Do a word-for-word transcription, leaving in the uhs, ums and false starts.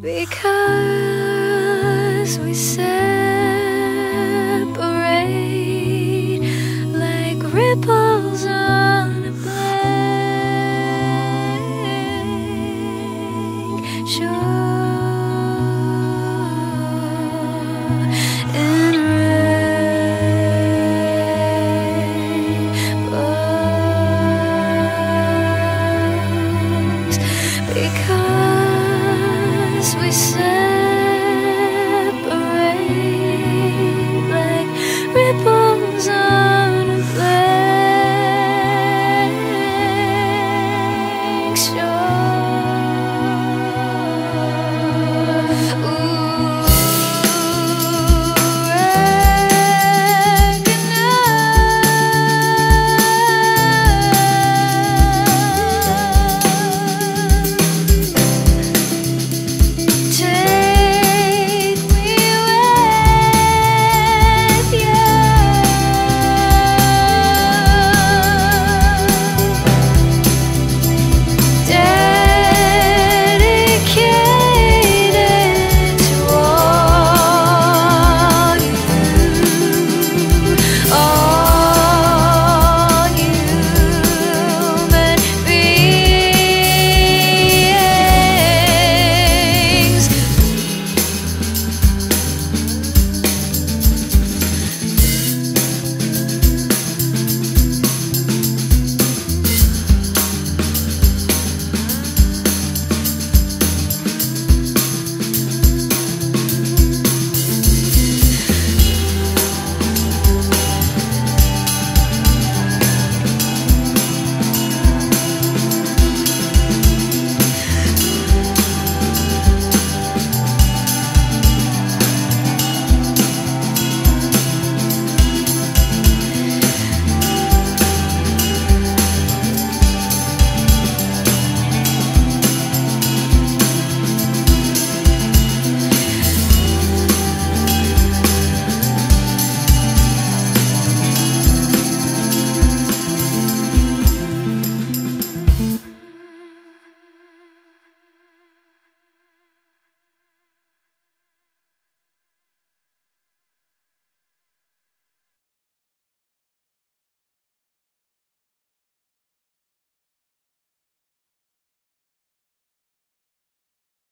because we separate like ripples on a blank shore.